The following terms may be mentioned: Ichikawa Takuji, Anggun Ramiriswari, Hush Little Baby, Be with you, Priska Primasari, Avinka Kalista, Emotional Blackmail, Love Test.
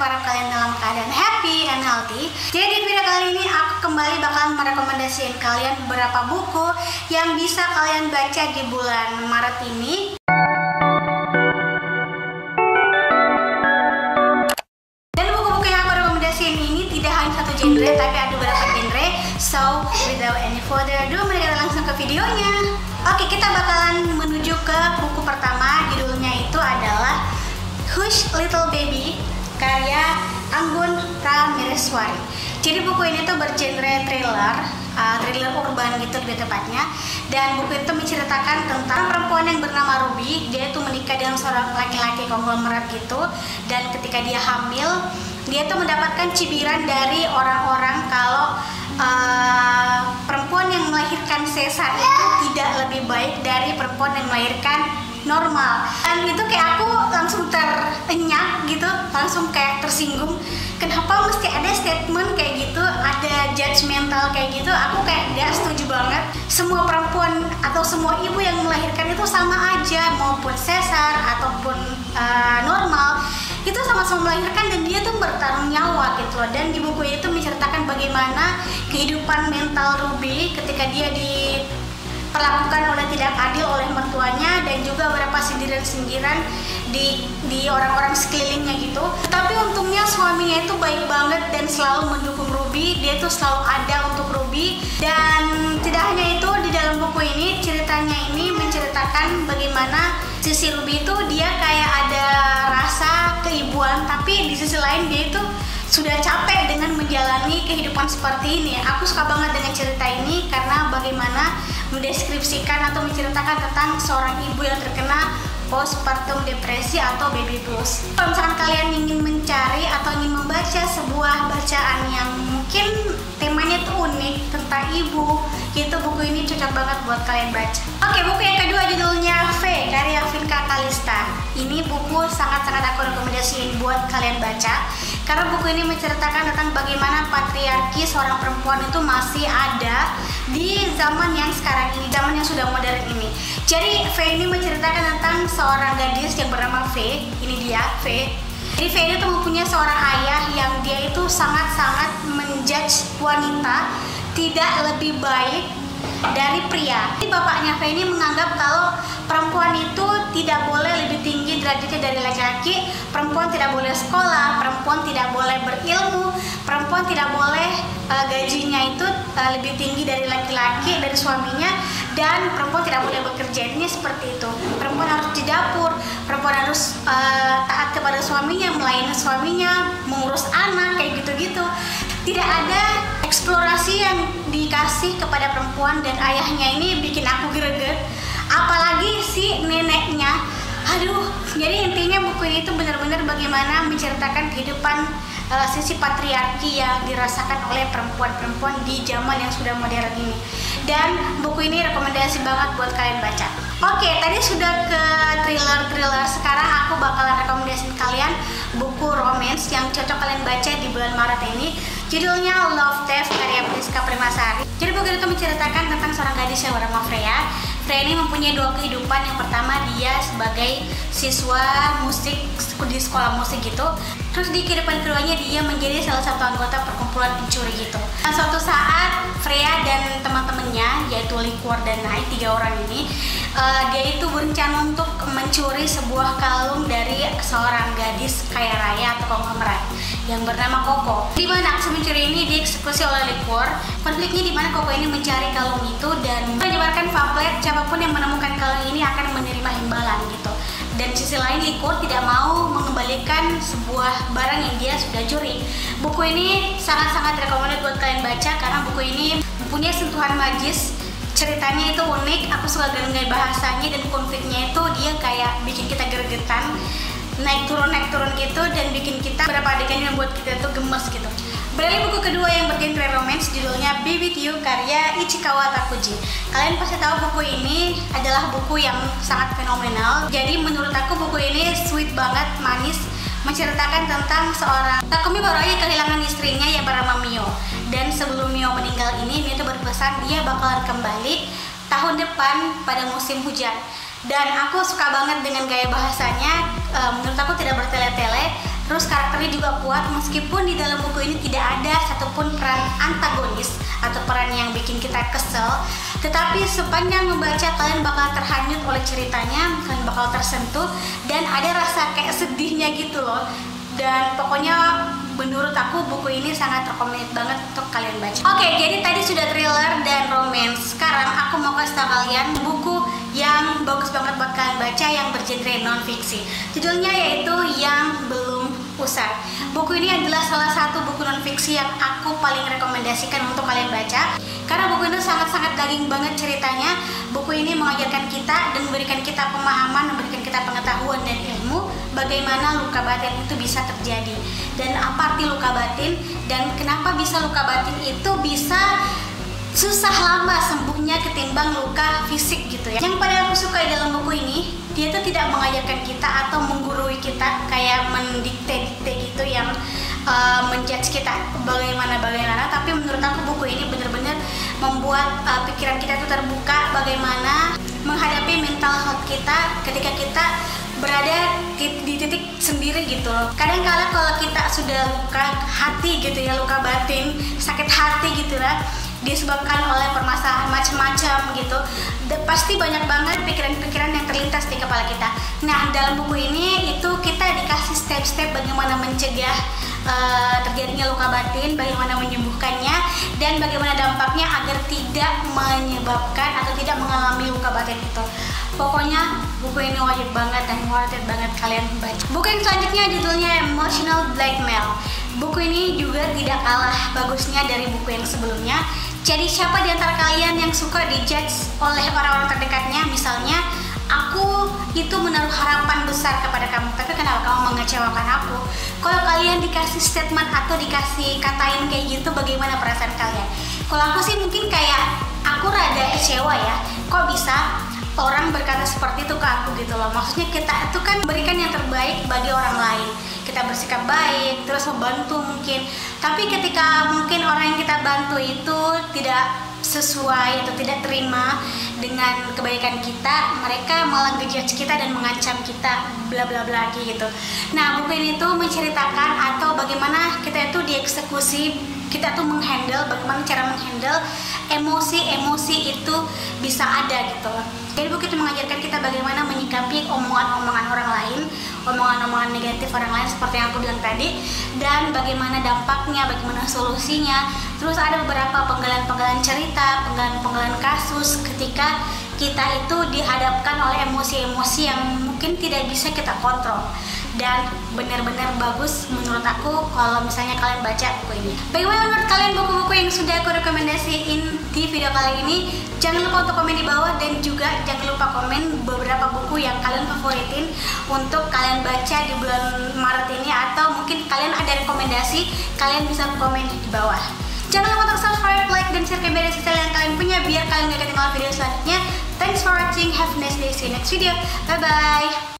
Harap kalian dalam keadaan happy and healthy. Jadi di video kali ini aku kembali bakalan merekomendasikan kalian beberapa buku yang bisa kalian baca di bulan Maret ini. Dan buku-buku yang aku rekomendasikan ini tidak hanya satu genre, tapi ada beberapa genre. So, without any further ado, mari kita langsung ke videonya. Oke, kita bakalan menuju ke buku pertama. Judulnya itu adalah Hush Little Baby, karya Anggun Ramiriswari. Jadi buku ini tuh bergenre thriller, thriller urban gitu lebih tepatnya. Dan buku itu menceritakan tentang perempuan yang bernama Ruby. Dia itu menikah dengan seorang laki-laki konglomerat gitu. Dan ketika dia hamil, dia tuh mendapatkan cibiran dari orang-orang kalau perempuan yang melahirkan sesar itu tidak lebih baik dari perempuan yang melahirkan normal. Dan itu kayak aku langsung terenyak gitu, langsung kayak tersinggung. Kenapa mesti ada statement kayak gitu, ada judgmental kayak gitu? Aku kayak gak setuju banget. Semua perempuan atau semua ibu yang melahirkan itu sama aja, maupun sesar ataupun normal, itu sama-sama melahirkan dan dia tuh bertarung nyawa gitu loh. Dan di buku itu menceritakan bagaimana kehidupan mental Ruby ketika dia di perlakukan oleh tidak adil oleh mertuanya dan juga beberapa sindiran-sindiran di orang-orang sekelilingnya gitu. Tapi untungnya suaminya itu baik banget dan selalu mendukung Ruby. Dia itu selalu ada untuk Ruby. Dan tidak hanya itu, di dalam buku ini ceritanya ini menceritakan bagaimana sisi Ruby itu dia kayak ada rasa keibuan, tapi di sisi lain dia itu sudah capek dengan menjalani kehidupan seperti ini. Aku suka banget dengan cerita ini karena bagaimana mendeskripsikan atau menceritakan tentang seorang ibu yang terkena postpartum depresi atau baby blues. Kalau misalkan kalian ingin mencari atau ingin membaca sebuah bacaan yang mungkin temanya tuh unik tentang ibu, itu buku ini cocok banget buat kalian baca. Oke, buku yang kedua judulnya V, karya Avinka Kalista. Ini buku sangat-sangat aku rekomendasiin buat kalian baca karena buku ini menceritakan tentang bagaimana patriarki seorang perempuan itu masih ada di zaman yang sekarang ini, zaman yang sudah modern ini. Jadi V ini menceritakan tentang seorang gadis yang bernama V. Ini dia, V. Jadi V itu mempunyai seorang ayah yang dia itu sangat-sangat menjudge wanita tidak lebih baik dari pria. Jadi bapaknya V ini menganggap kalau perempuan itu tidak boleh lebih tinggi derajatnya dari laki-laki, perempuan tidak boleh sekolah, perempuan tidak boleh berilmu, perempuan tidak boleh gajinya itu lebih tinggi dari laki-laki, dari suaminya, dan perempuan tidak boleh bekerja. Ini seperti itu, perempuan harus di dapur, perempuan harus taat kepada suaminya, melayani suaminya, mengurus anak, kayak gitu-gitu. Tidak ada eksplorasi yang dikasih kepada perempuan, dan ayahnya ini bikin aku greget. Apalagi si neneknya, aduh. Jadi intinya buku ini itu benar-benar bagaimana menceritakan kehidupan sisi patriarki yang dirasakan oleh perempuan-perempuan di zaman yang sudah modern ini. Dan buku ini rekomendasi banget buat kalian baca. Oke, tadi sudah ke thriller-thriller, sekarang aku bakalan rekomendasiin kalian buku romance yang cocok kalian baca di bulan Maret ini. Judulnya Love Test, karya Priska Primasari. Jadi buku itu menceritakan tentang seorang gadis yang bernama Freya. Freya ini mempunyai dua kehidupan. Yang pertama, dia sebagai siswa musik di sekolah musik gitu. Terus di kehidupan keduanya dia menjadi salah satu anggota perkumpulan pencuri gitu. Nah, suatu saat Freya dan teman-temannya, yaitu Liquor dan Nai, tiga orang ini, dia itu berencana untuk mencuri sebuah kalung dari seorang gadis kaya raya atau konglomerat yang bernama Koko. Di mana aksi mencuri ini dieksekusi oleh Liquor. Konfliknya di mana Koko ini mencari kalung itu dan menyebarkan pamflet, siapapun yang menemukan kalung ini akan menerima imbalan gitu. Dan sisi lain Liquor tidak mau mengembalikan sebuah barang yang dia sudah curi. Buku ini sangat-sangat recommended buat kalian baca karena buku ini mempunyai sentuhan magis. Ceritanya itu unik, aku suka dengan bahasanya dan konfliknya itu dia kayak bikin kita gergetan, naik turun gitu, dan bikin kita beberapa adegan yang membuat kita tuh gemes gitu. Beralih buku kedua yang bergenre romance, judulnya Be With You, karya Ichikawa Takuji. Kalian pasti tahu buku ini adalah buku yang sangat fenomenal. Jadi menurut aku buku ini sweet banget, manis, menceritakan tentang seorang Takumi baru aja kehilangan istrinya yang bernama Mio. Dan sebelum Mio meninggal ini, Mio itu berpesan dia bakalan kembali tahun depan pada musim hujan. Dan aku suka banget dengan gaya bahasanya, menurut aku tidak bertele-tele, Terus karakternya juga kuat, meskipun di dalam buku ini tidak ada satupun peran antagonis atau peran yang bikin kita kesel, tetapi sepanjang membaca kalian bakal terhanyut oleh ceritanya, kalian bakal tersentuh dan ada rasa kayak sedihnya gitu loh. Dan pokoknya menurut aku buku ini sangat recommended banget untuk kalian baca. Oke, jadi tadi sudah thriller dan romance. Sekarang aku mau kasih tau kalian buku yang bagus banget buat kalian baca yang bergenre non-fiksi. Judulnya yaitu Yang Belum Usai. Buku ini adalah salah satu buku non-fiksi yang aku paling rekomendasikan untuk kalian baca, karena buku ini sangat-sangat daging banget ceritanya. Buku ini mengajarkan kita dan memberikan kita pemahaman, memberikan kita pengetahuan dan ilmu bagaimana luka batin itu bisa terjadi, dan apa arti luka batin, dan kenapa bisa luka batin itu bisa susah lama sembuhnya ketimbang luka fisik gitu ya. Yang paling aku suka dalam buku ini, dia tuh tidak mengajarkan kita atau menggurui kita kayak mendikte-dikte gitu yang menjudge kita bagaimana, tapi menurut aku buku ini bener-bener membuat pikiran kita tuh terbuka bagaimana menghadapi mental health kita ketika kita berada di titik sendiri gitu loh. Kadang kala kalau kita sudah luka hati gitu ya, luka batin, sakit hati gitu lah, disebabkan oleh permasalahan macam-macam gitu, pasti banyak banget pikiran-pikiran yang terlintas di kepala kita. Nah, dalam buku ini itu kita dikasih step-step bagaimana mencegah terjadinya luka batin, bagaimana menyembuhkannya, dan bagaimana dampaknya agar tidak menyebabkan atau tidak mengalami luka batin itu. Pokoknya buku ini wajib banget dan worth it banget kalian baca. Buku yang selanjutnya judulnya Emotional Blackmail. Buku ini juga tidak kalah bagusnya dari buku yang sebelumnya. Jadi siapa di antara kalian yang suka dijudge oleh orang-orang terdekatnya? Misalnya, aku itu menaruh harapan besar kepada kamu, tapi kenapa kamu mengecewakan aku? Kalau kalian dikasih statement atau dikasih katain kayak gitu, bagaimana perasaan kalian? Kalau aku sih mungkin kayak, aku rada kecewa ya, kok bisa orang berkata seperti itu ke aku gitu loh. Maksudnya kita itu kan berikan yang terbaik bagi orang lain, kita bersikap baik, terus membantu mungkin. Tapi ketika mungkin orang yang kita bantu itu tidak sesuai atau tidak terima dengan kebaikan kita, mereka malah ngejudge kita dan mengancam kita bla bla bla gitu. Nah, buku ini tuh menceritakan atau bagaimana kita itu dieksekusi, kita tuh menghandle, bagaimana cara menghandle emosi-emosi itu bisa ada gitu. Jadi buku itu mengajarkan kita bagaimana menyikapi omongan-omongan orang lain, omongan-omongan negatif orang lain seperti yang aku bilang tadi, dan bagaimana dampaknya, bagaimana solusinya. Terus ada beberapa penggalan-penggalan cerita, penggalan-penggalan kasus ketika kita itu dihadapkan oleh emosi-emosi yang mungkin tidak bisa kita kontrol. Dan benar-benar bagus menurut aku kalau misalnya kalian baca buku ini. Bagaimana menurut kalian buku-buku yang sudah aku rekomendasiin di video kali ini? Jangan lupa untuk komen di bawah, dan juga jangan lupa komen beberapa buku yang kalian favoritin untuk kalian baca di bulan Maret ini, atau mungkin kalian ada rekomendasi, kalian bisa komen di bawah. Jangan lupa untuk subscribe, like, dan share ke media sosial yang kalian punya biar kalian gak ketinggalan video selanjutnya. Thanks for watching, have a nice day, see you next video, bye-bye!